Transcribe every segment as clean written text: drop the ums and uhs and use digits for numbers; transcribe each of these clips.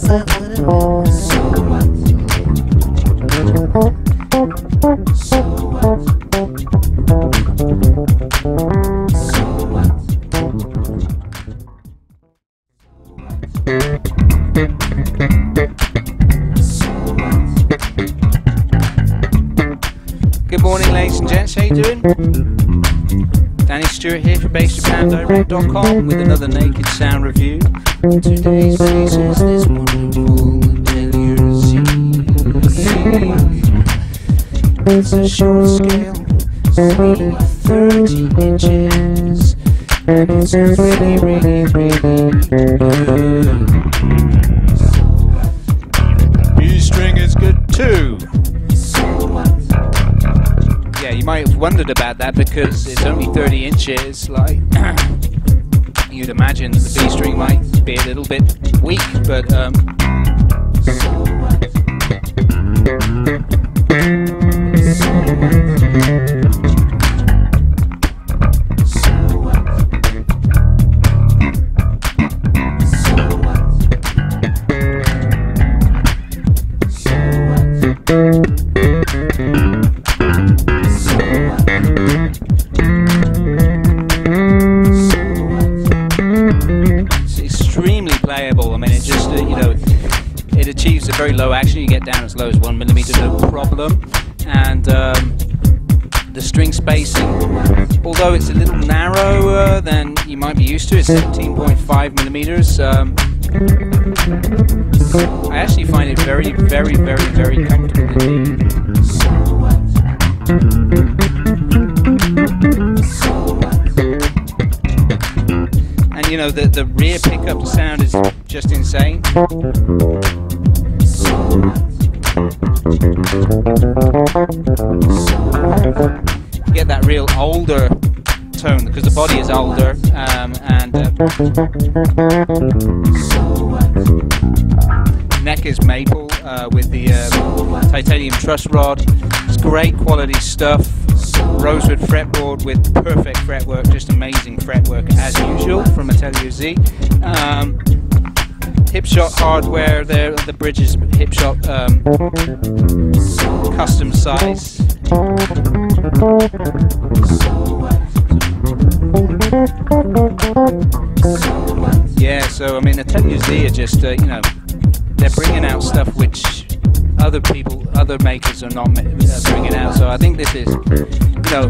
Good morning, ladies and gents, how you doing? Danny Stewart here for BassJapanDirect.com with another Naked Sound review. Today's season is wonderful, Atelier Z. It's a short scale, speed of 30 inches, and it's really good. B-string is good too. You might have wondered about that because it's only 30 inches, like you'd imagine the B string might be a little bit weak, but very low. Actually, you get down as low as 1 millimeter, no problem. And the string spacing, although it's a little narrower than you might be used to, it's 17.5 millimeters. I actually find it very comfortable indeed. And you know, the rear pickup sound is just insane. You get that real older tone because the body is older, and neck is maple with the titanium truss rod. It's great quality stuff. Rosewood fretboard with perfect fretwork, just amazing fretwork as usual from Atelier Z. Hipshot hardware, there the bridge is Hipshot custom size. Yeah, so I mean, Atelier Z are just you know, they're bringing out stuff which other people, other makers are not bringing out. So I think this is, you know,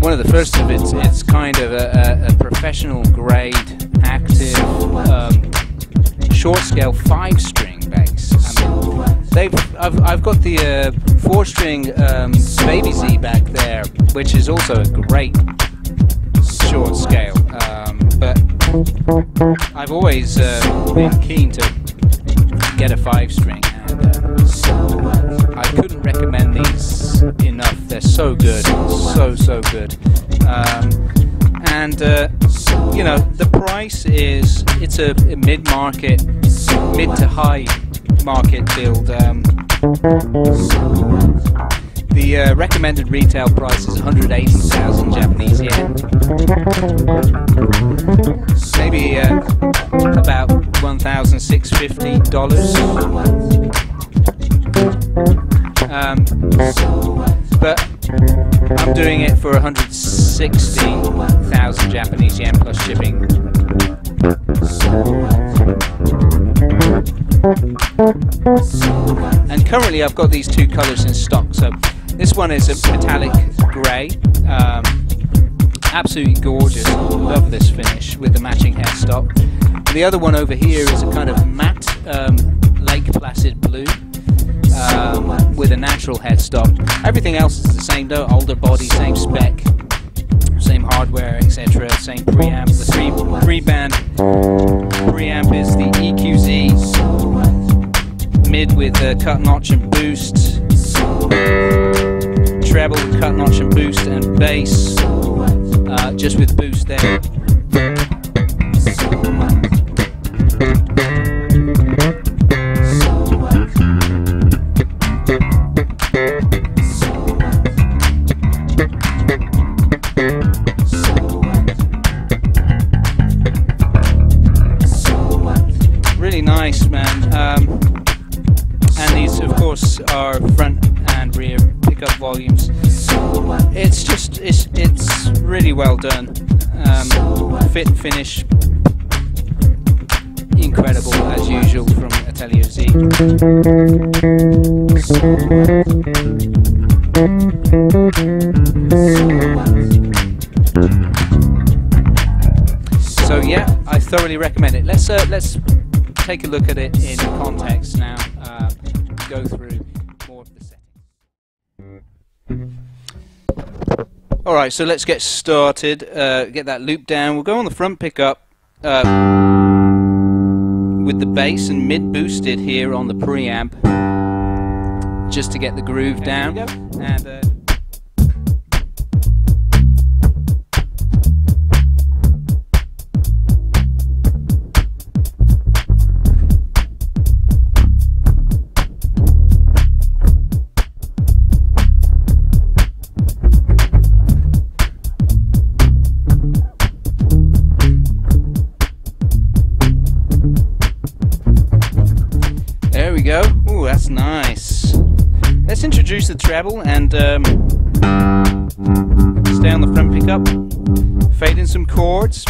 one of the first of its. It's kind of a professional grade, active. Short scale 5-string bass. I mean, I've got the 4-string Baby Z back there, which is also a great short scale. But I've always been keen to get a 5-string, and I couldn't recommend these enough. They're so good, so good. And you know, the price is, it's a mid-market, mid to high market build. The recommended retail price is 180,000 Japanese yen, maybe about $1,650. But I'm doing it for 160,000 Japanese yen plus shipping. And currently I've got these two colors in stock. So this one is a metallic grey, absolutely gorgeous, love this finish with the matching headstock. The other one over here is a kind of matte Lake Placid blue. With a natural headstock. Everything else is the same though, older body, same spec, same hardware, etc., same preamp. The three-band preamp is the EQZ, mid with cut, notch and boost, treble with cut, notch and boost, and bass just with boost there. really nice, man. And these, of course, are front and rear pickup volumes. It's just, it's really well done. Fit, finish, incredible as usual from Atelier Z. So yeah, I thoroughly recommend it. Let's take a look at it in context now. Go through more of the settings. All right, so let's get started. Get that loop down. We'll go on the front pickup with the bass and mid boosted here on the preamp, just to get the groove down. And introduce the treble and stay on the front pickup, fade in some chords,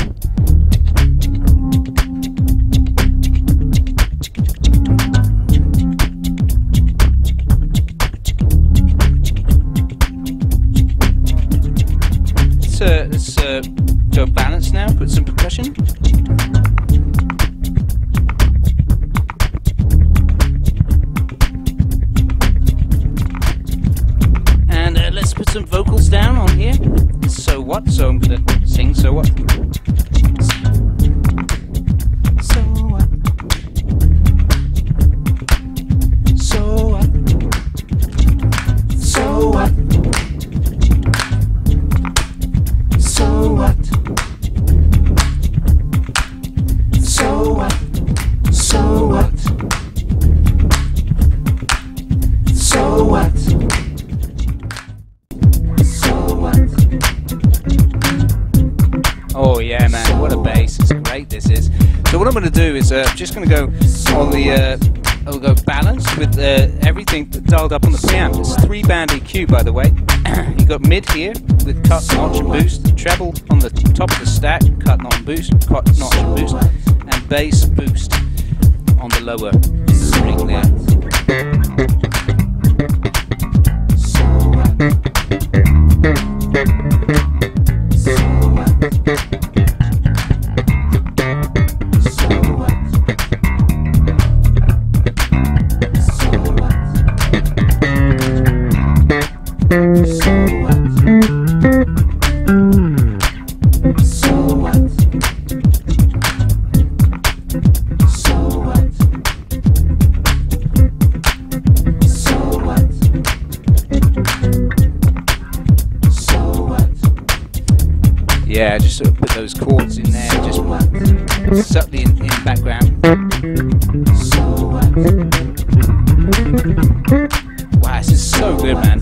let's go balance now, put some percussion. Some vocals down on here. So what? So I'm gonna sing. So what? So what? So what? So what? So what? So what? So what? So what? Oh yeah, man, what a bass. It's great, this is. So what I'm going to do is just going to go on the, I'll go balance with everything dialed up on the preamp. It's 3-band EQ, by the way. You got mid here with cut, notch and boost, treble on the top of the stack, cut, notch and boost, cut, notch and boost, and bass boost on the lower string there. Yeah, just sort of put those chords in there, just subtly in the background. Wow, this is so good, man.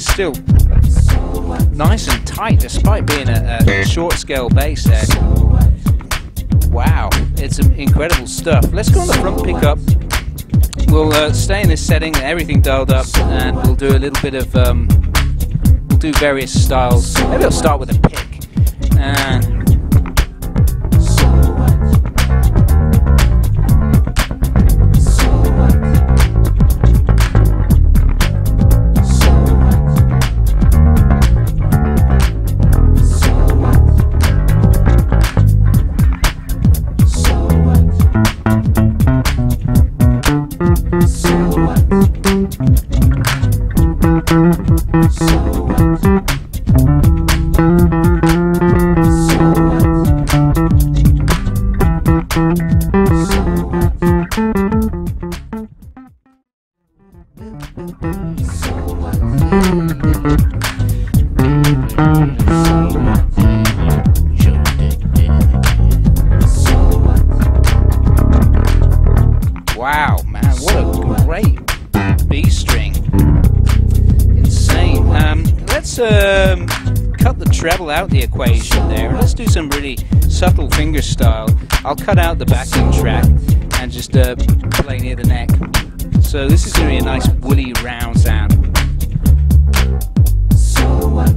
Still nice and tight despite being a short scale bass there. Wow, it's some incredible stuff. Let's go on the front pickup. We'll stay in this setting, everything dialed up, and we'll do a little bit of, we'll do various styles. Maybe I'll start with a pick. treble out the equation there. Let's do some really subtle finger style. I'll cut out the backing track and just play near the neck. So this is going to be a nice woolly round sound. So what?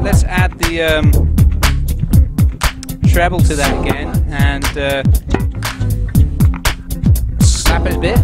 Let's add the treble to that again and slap it a bit.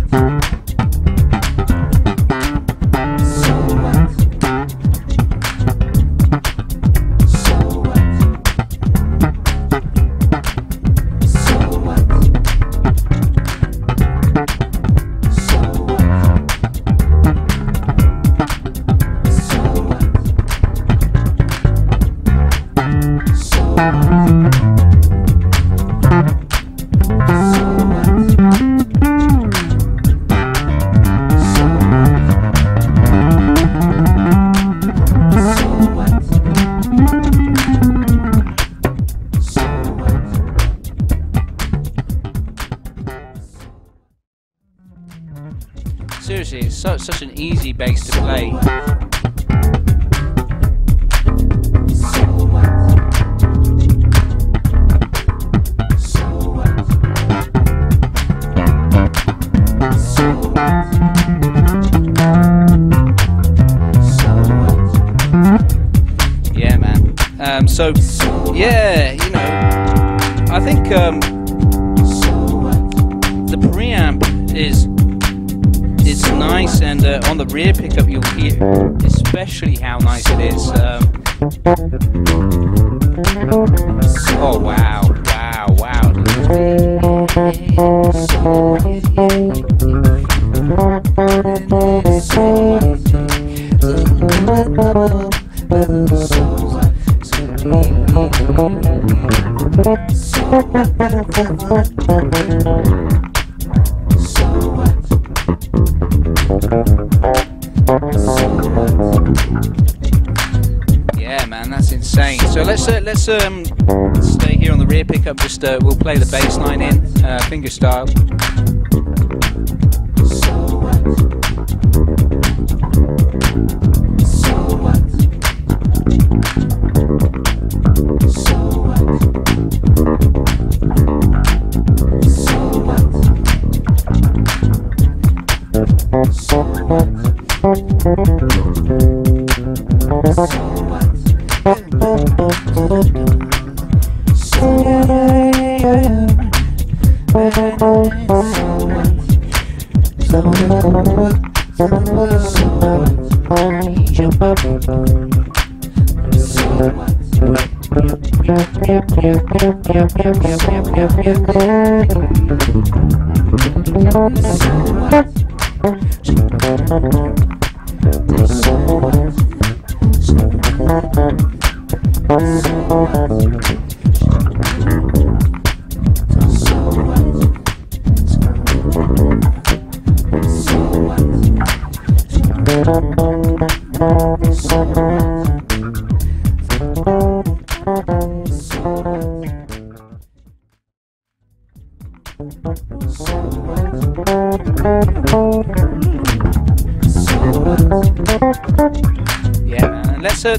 Seriously, it's such an easy bass to play. Yeah, man. Yeah, you know, I think the preamp is. It's nice, and on the rear pickup you'll hear especially how nice it is. Oh wow, wow, wow. Yeah, man, that's insane. So let's stay here on the rear pickup. Just we'll play the bass line in finger style.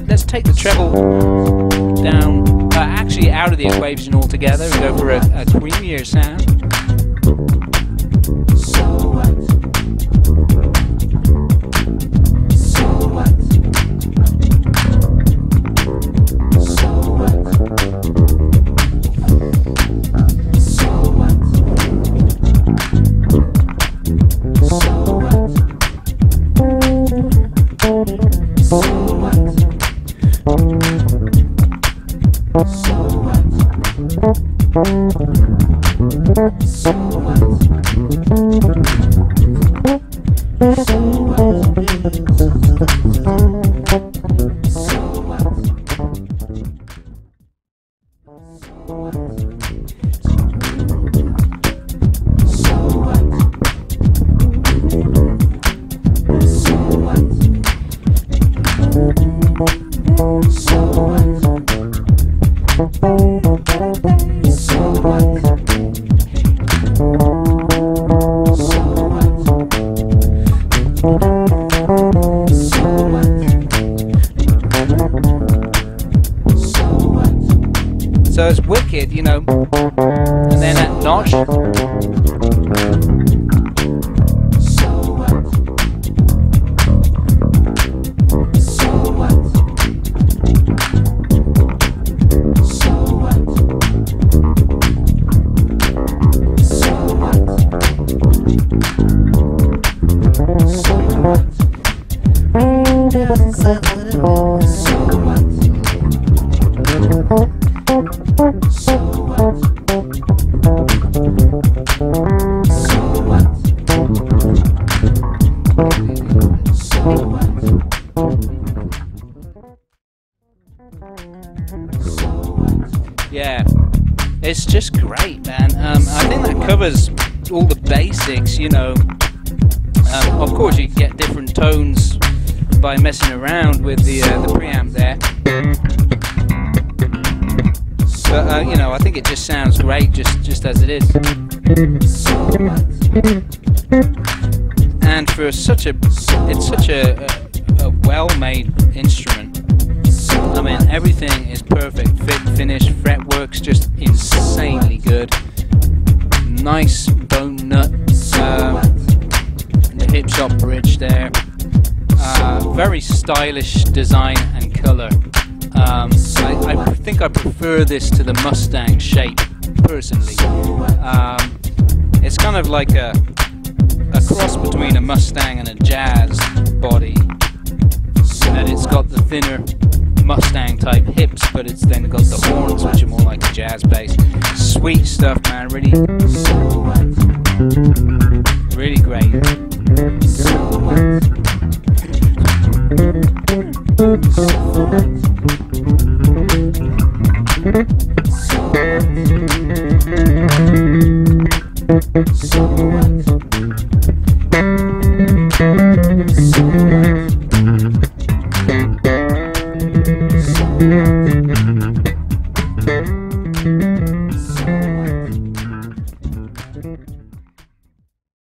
Let's take the treble down, actually out of the equation altogether, and go for a creamier sound. So what? Yeah, it's just great, man. I think that covers all the basics, you know. Of course, you can get different tones by messing around with the preamp there. But you know, I think it just sounds great, just as it is. And for such a, it's such a well-made instrument. I mean, everything is perfect. Fit, finish, fretwork's just insanely good. Nice bone nut. The Hipshot bridge there. Very stylish design and colour. I think I prefer this to the Mustang shape, personally. It's kind of like a cross between a Mustang and a Jazz body. And it's got the thinner Mustang type hips, but it's then got the horns, which are more like a jazz bass. Sweet stuff, man. Really, really great. So